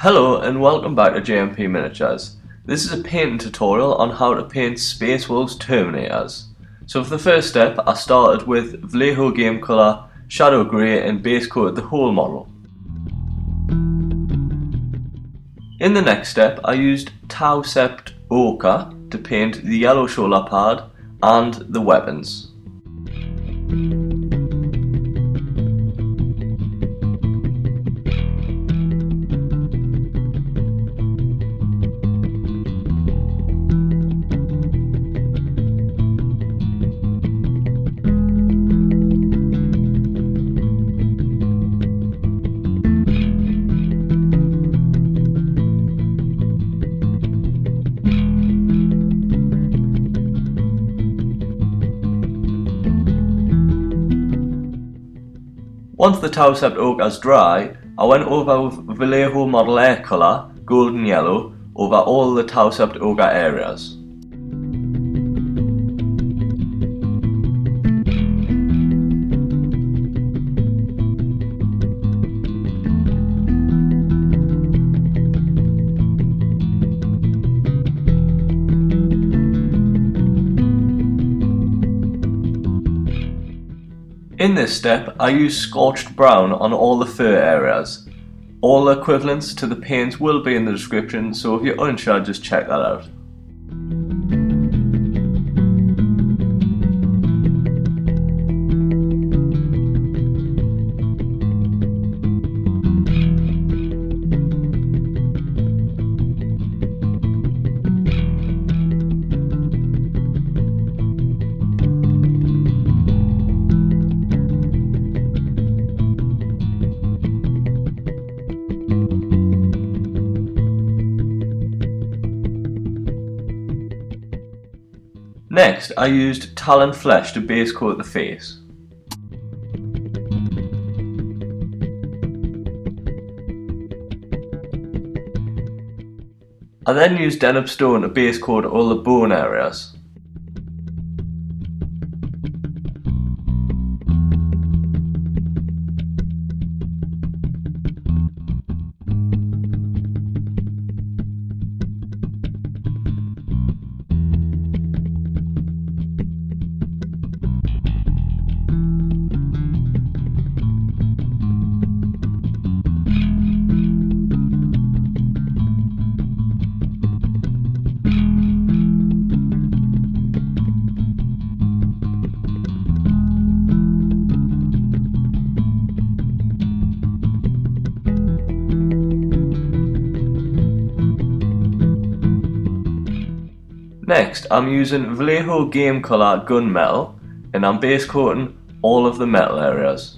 Hello and welcome back to GMP Miniatures. This is a painting tutorial on how to paint Space Wolves Terminators. So for the first step I started with Vallejo Game Colour, Shadow Grey and base coated the whole model. In the next step I used Tau Sept Ochre to paint the yellow shoulder pad and the weapons. Once the Tau Sept Ochre is dry, I went over with Vallejo Model Air Color, Golden Yellow, over all the Tau Sept Ochre areas. In this step, I use Scorched Brown on all the fur areas. All the equivalents to the paints will be in the description, so if you're unsure, just check that out. Next, I used Tallarn Flesh to base coat the face. I then used Dheneb Stone to base coat all the bone areas. Next, I'm using Vallejo Game Colour Gunmetal and I'm base coating all of the metal areas.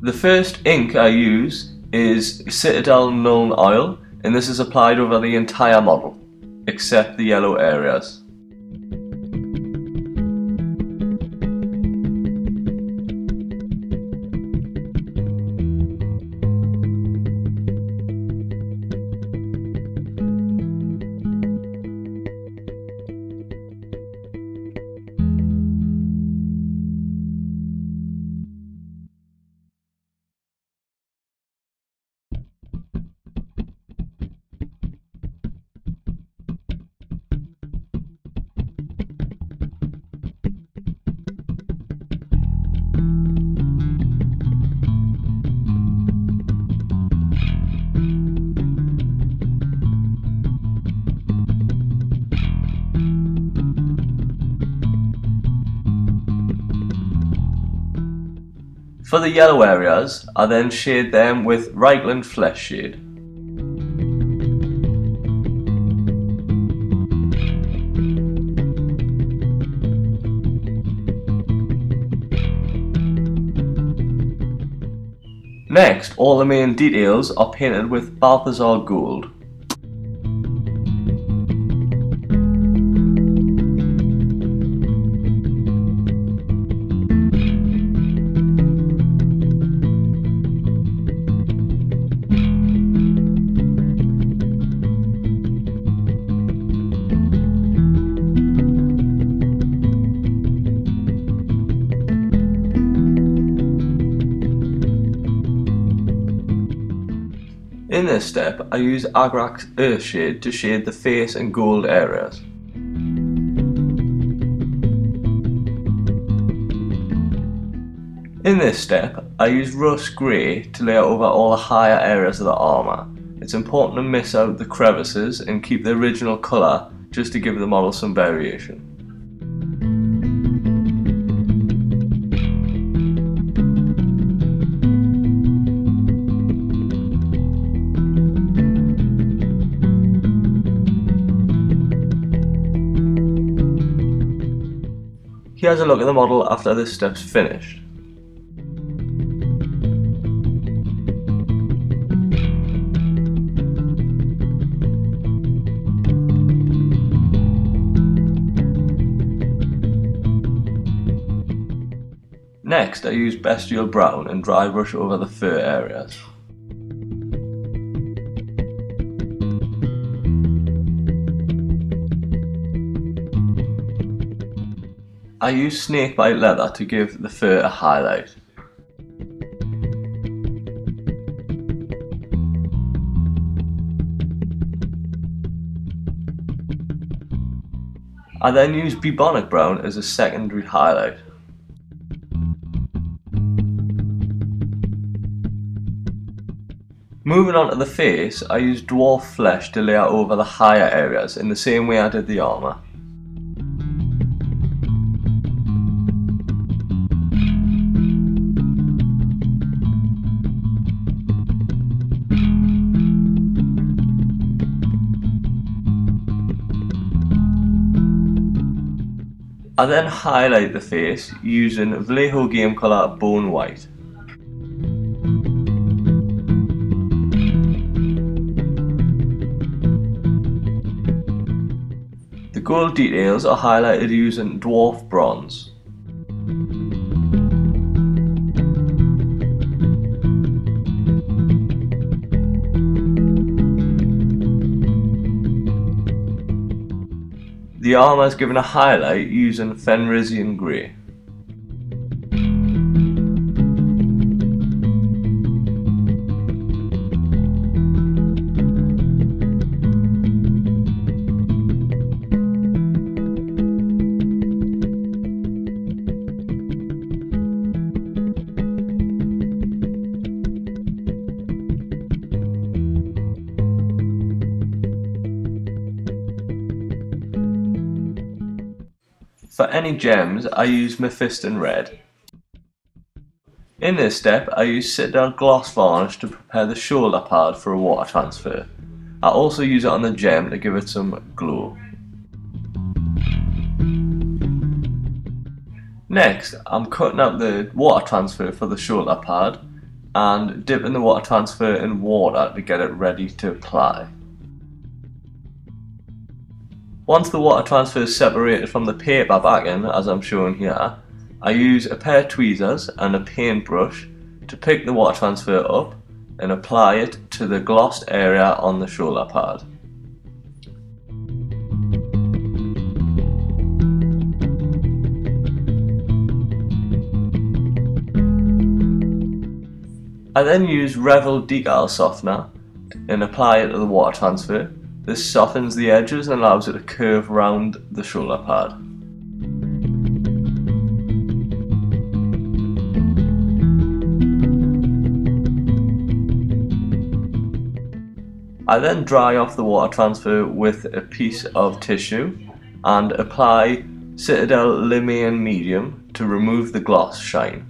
The first ink I use is Citadel Nuln Oil, and this is applied over the entire model, except the yellow areas. For the yellow areas, I then shade them with Reikland Fleshshade. Next, all the main details are painted with Balthasar Gold. In this step, I use Agrax Earthshade to shade the face and gold areas. In this step, I use Russ Grey to layer over all the higher areas of the armour. It's important to miss out the crevices and keep the original colour just to give the model some variation. Here's a look at the model after this step's finished. Next, I use Bestial Brown and dry brush over the fur areas. I use Snakebite Leather to give the fur a highlight. I then use Bubonic Brown as a secondary highlight. Moving on to the face, I use Dwarf Flesh to layer over the higher areas in the same way I did the armour. I then highlight the face using Vallejo Game Colour Bone White. The gold details are highlighted using Dwarf Bronze. The armour is given a highlight using Fenrisian Grey. For any gems, I use Mephiston Red. In this step, I use Citadel Gloss Varnish to prepare the shoulder pad for a water transfer. I also use it on the gem to give it some glow. Next, I'm cutting out the water transfer for the shoulder pad and dipping the water transfer in water to get it ready to apply. Once the water transfer is separated from the paper backing, as I'm showing here, I use a pair of tweezers and a paintbrush to pick the water transfer up and apply it to the glossed area on the shoulder pad. I then use Revell Decal Softener and apply it to the water transfer. This softens the edges and allows it to curve round the shoulder pad. I then dry off the water transfer with a piece of tissue and apply Citadel Lahmian Medium to remove the gloss shine.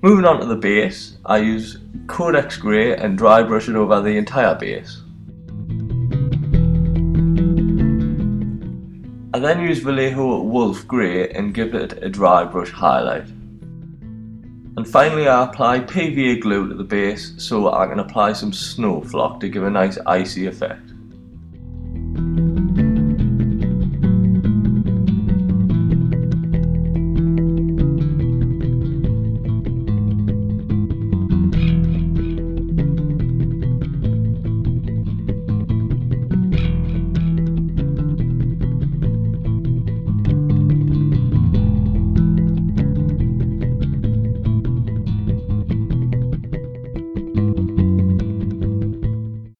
Moving on to the base, I use Codex Grey and dry brush it over the entire base. I then use Vallejo Wolf Grey and give it a dry brush highlight. And finally, I apply PVA glue to the base so I can apply some Snowflock to give a nice icy effect.